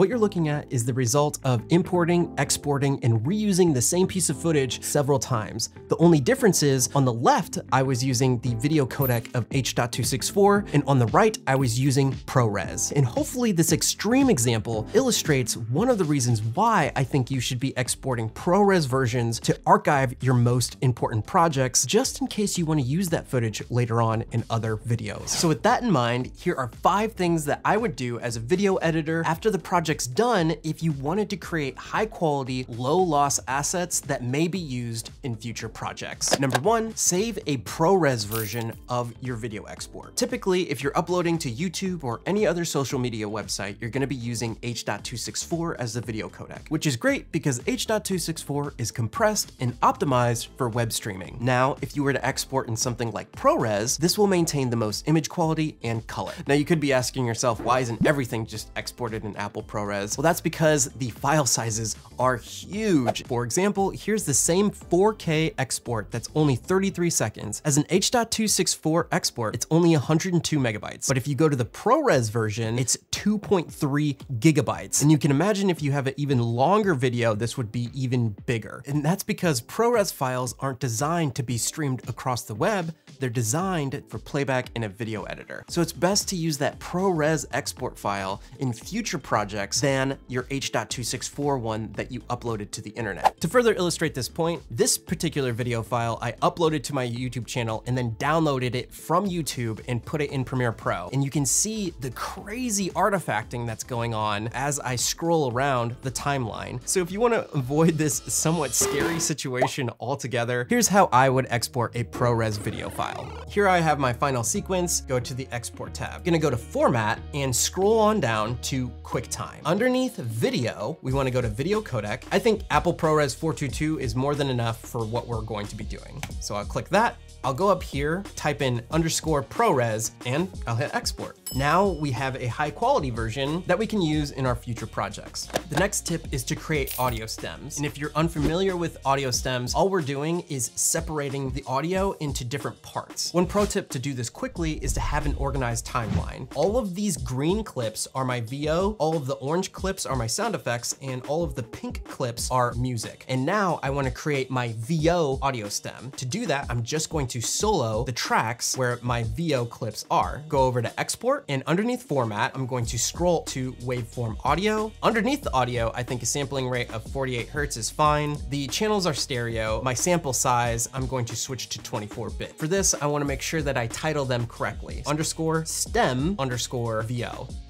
What you're looking at is the result of importing, exporting, and reusing the same piece of footage several times. The only difference is on the left, I was using the video codec of H.264, and on the right, I was using ProRes. And hopefully this extreme example illustrates one of the reasons why I think you should be exporting ProRes versions to archive your most important projects, just in case you want to use that footage later on in other videos. So with that in mind, here are 5 things that I would do as a video editor after the project done if you wanted to create high quality, low loss assets that may be used in future projects. Number 1, save a ProRes version of your video export. Typically, if you're uploading to YouTube or any other social media website, you're gonna be using H.264 as the video codec, which is great because H.264 is compressed and optimized for web streaming. Now, if you were to export in something like ProRes, this will maintain the most image quality and color. Now, you could be asking yourself, why isn't everything just exported in Apple ProRes? Well, that's because the file sizes are huge. For example, here's the same 4K export that's only 33 seconds. As an H.264 export, it's only 102 megabytes. But if you go to the ProRes version, it's 2.3 gigabytes. And you can imagine if you have an even longer video, this would be even bigger. And that's because ProRes files aren't designed to be streamed across the web. They're designed for playback in a video editor. So it's best to use that ProRes export file in future projects than your H.264 one that you uploaded to the internet. To further illustrate this point, this particular video file I uploaded to my YouTube channel and then downloaded it from YouTube and put it in Premiere Pro. And you can see the crazy artifacting that's going on as I scroll around the timeline. So if you want to avoid this somewhat scary situation altogether, here's how I would export a ProRes video file. Here I have my final sequence, go to the export tab. I'm gonna go to format and scroll on down to QuickTime. Underneath video, we want to go to video codec. I think Apple ProRes 422 is more than enough for what we're going to be doing. So I'll click that. I'll go up here, type in _ProRes, and I'll hit export. Now we have a high quality version that we can use in our future projects. The next tip is to create audio stems. And if you're unfamiliar with audio stems, all we're doing is separating the audio into different parts. One pro tip to do this quickly is to have an organized timeline. All of these green clips are my VO, all of the orange clips are my sound effects, and all of the pink clips are music. And now I want to create my VO audio stem. To do that, I'm just going to solo the tracks where my VO clips are. Go over to export, and underneath format, I'm going to scroll to waveform audio. Underneath the audio, I think a sampling rate of 48 Hertz is fine. The channels are stereo. My sample size, I'm going to switch to 24 bit. For this, I want to make sure that I title them correctly. _stem_VO,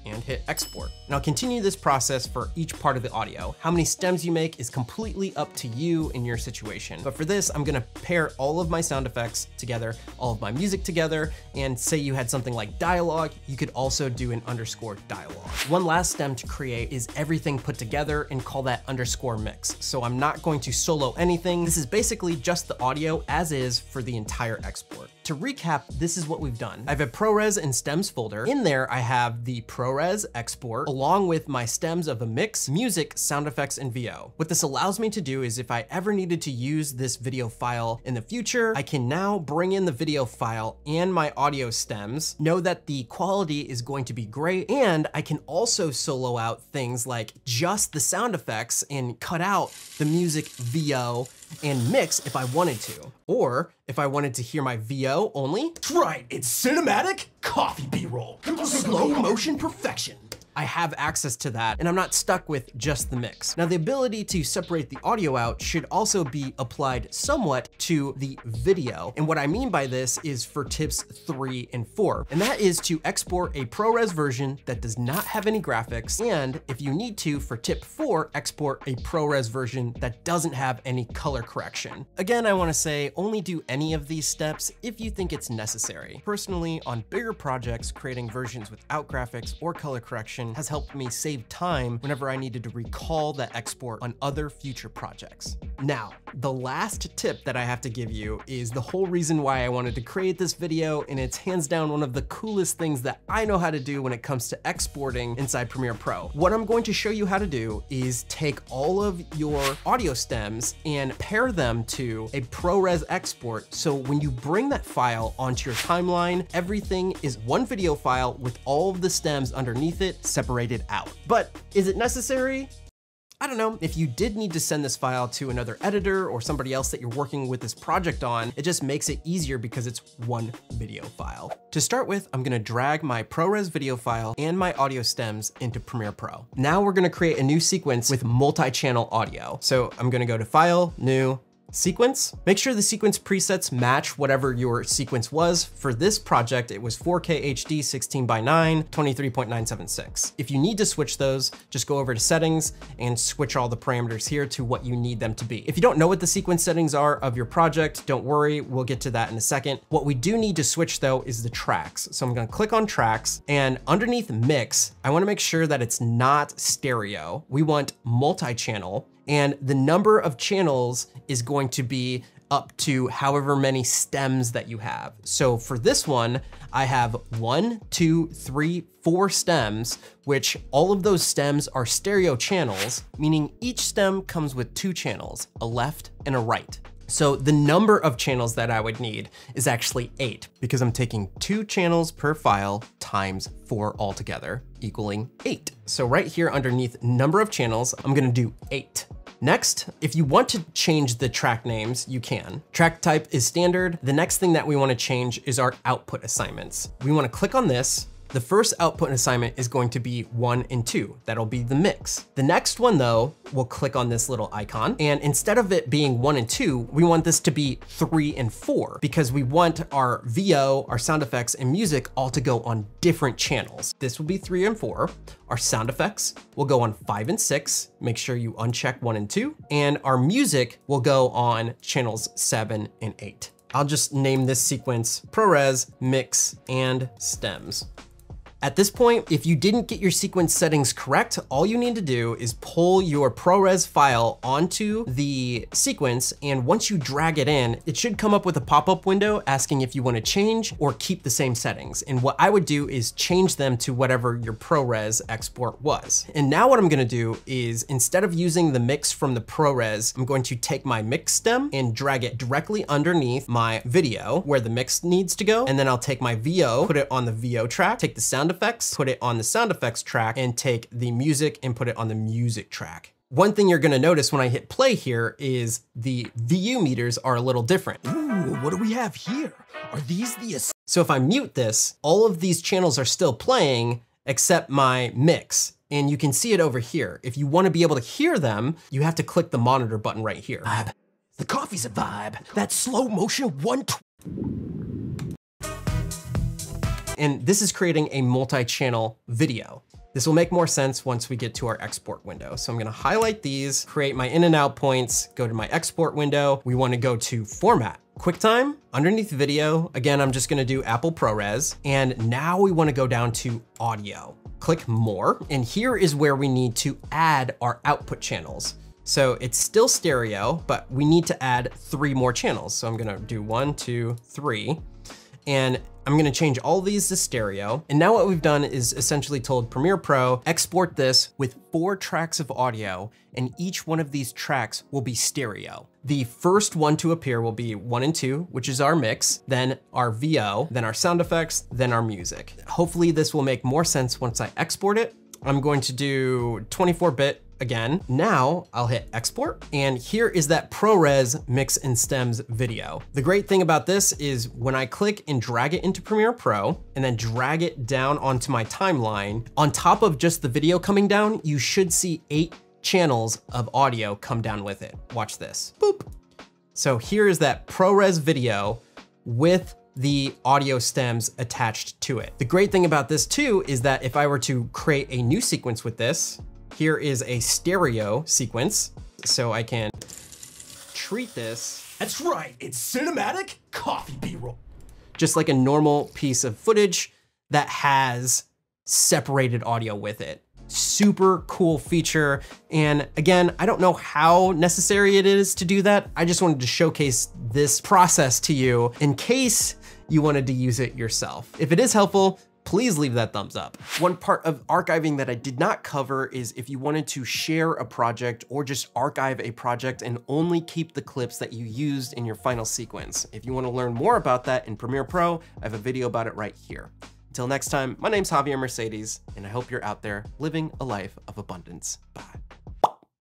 and hit export. Now continue this process for each part of the audio. How many stems you make is completely up to you in your situation. But for this, I'm gonna pair all of my sound effects together, all of my music together, and say you had something like dialogue, you could also do an _dialogue. One last stem to create is everything put together, and call that _mix. So I'm not going to solo anything. This is basically just the audio as is for the entire export. To recap, this is what we've done. I have a ProRes and stems folder. In there, I have the ProRes export along with my stems of a mix, music, sound effects, and VO. What this allows me to do is if I ever needed to use this video file in the future, I can now bring in the video file and my audio stems, know that the quality is going to be great, and I can also solo out things like just the sound effects and cut out the music, VO, and mix if I wanted to. Or if I wanted to hear my VO only, right, it's cinematic coffee B-roll, slow motion perfection. I have access to that, and I'm not stuck with just the mix. Now, the ability to separate the audio out should also be applied somewhat to the video. And what I mean by this is for tips 3 and 4, and that is to export a ProRes version that does not have any graphics. And if you need to, for tip 4, export a ProRes version that doesn't have any color correction. Again, I want to say only do any of these steps if you think it's necessary. Personally, on bigger projects, creating versions without graphics or color correction has helped me save time whenever I needed to recall that export on other future projects. Now, the last tip that I have to give you is the whole reason why I wanted to create this video, and it's hands down one of the coolest things that I know how to do when it comes to exporting inside Premiere Pro. What I'm going to show you how to do is take all of your audio stems and pair them to a ProRes export, so when you bring that file onto your timeline, everything is one video file with all of the stems underneath it separated out. But is it necessary? I don't know. If you did need to send this file to another editor or somebody else that you're working with this project on, it just makes it easier because it's one video file. To start with, I'm gonna drag my ProRes video file and my audio stems into Premiere Pro. Now we're gonna create a new sequence with multi-channel audio. So I'm gonna go to File, New, Sequence. Make sure the sequence presets match whatever your sequence was. For this project, it was 4K HD 16:9, 23.976. If you need to switch those, just go over to settings and switch all the parameters here to what you need them to be. If you don't know what the sequence settings are of your project, don't worry, we'll get to that in a second. What we do need to switch though is the tracks. So I'm gonna click on tracks, and underneath mix, I wanna make sure that it's not stereo. We want multi-channel, and the number of channels is going to be up to however many stems that you have. So for this one, I have 1, 2, 3, 4 stems, which all of those stems are stereo channels, meaning each stem comes with 2 channels, a left and a right. So the number of channels that I would need is actually 8, because I'm taking 2 channels per file times 4 altogether, equaling 8. So right here underneath number of channels, I'm gonna do 8. Next, if you want to change the track names, you can. Track type is standard. The next thing that we wanna change is our output assignments. We wanna click on this. The first output assignment is going to be 1 and 2. That'll be the mix. The next one though, we'll click on this little icon, and instead of it being 1 and 2, we want this to be 3 and 4, because we want our VO, our sound effects, and music all to go on different channels. This will be 3 and 4. Our sound effects will go on 5 and 6. Make sure you uncheck 1 and 2. And our music will go on channels 7 and 8. I'll just name this sequence ProRes, Mix, and Stems. At this point, if you didn't get your sequence settings correct, all you need to do is pull your ProRes file onto the sequence, and once you drag it in, it should come up with a pop-up window asking if you want to change or keep the same settings. And what I would do is change them to whatever your ProRes export was. And now what I'm going to do is, instead of using the mix from the ProRes, I'm going to take my mix stem and drag it directly underneath my video where the mix needs to go. And then I'll take my VO, put it on the VO track, take the sound effects, put it on the sound effects track, and take the music and put it on the music track. One thing you're gonna notice when I hit play here is the VU meters are a little different. Ooh, what do we have here? Are these the... So if I mute this, all of these channels are still playing except my mix. And you can see it over here. If you wanna be able to hear them, you have to click the monitor button right here. Vibe. The coffee's a vibe. That slow motion 120. And this is creating a multi-channel video. This will make more sense once we get to our export window. So I'm gonna highlight these, create my in and out points, go to my export window. We wanna go to Format, QuickTime, underneath Video. Again, I'm just gonna do Apple ProRes. And now we wanna go down to Audio. Click More, and here is where we need to add our output channels. So it's still stereo, but we need to add 3 more channels. So I'm gonna do 1, 2, 3. And I'm gonna change all these to stereo. And now what we've done is essentially told Premiere Pro, export this with 4 tracks of audio, and each one of these tracks will be stereo. The first one to appear will be 1 and 2, which is our mix, then our VO, then our sound effects, then our music. Hopefully this will make more sense once I export it. I'm going to do 24-bit again. Now I'll hit export, and here is that ProRes Mix and Stems video. The great thing about this is when I click and drag it into Premiere Pro and then drag it down onto my timeline, on top of just the video coming down, you should see 8 channels of audio come down with it. Watch this, boop. So here is that ProRes video with the audio stems attached to it. The great thing about this too is that if I were to create a new sequence with this, here is a stereo sequence, so I can treat this. That's right, it's cinematic coffee B-roll. Just like a normal piece of footage that has separated audio with it. super cool feature. And again, I don't know how necessary it is to do that. I just wanted to showcase this process to you in case you wanted to use it yourself. If it is helpful, please leave that thumbs up. One part of archiving that I did not cover is if you wanted to share a project or just archive a project and only keep the clips that you used in your final sequence. If you want to learn more about that in Premiere Pro, I have a video about it right here. Until next time, my name's Javier Mercedes, and I hope you're out there living a life of abundance. Bye.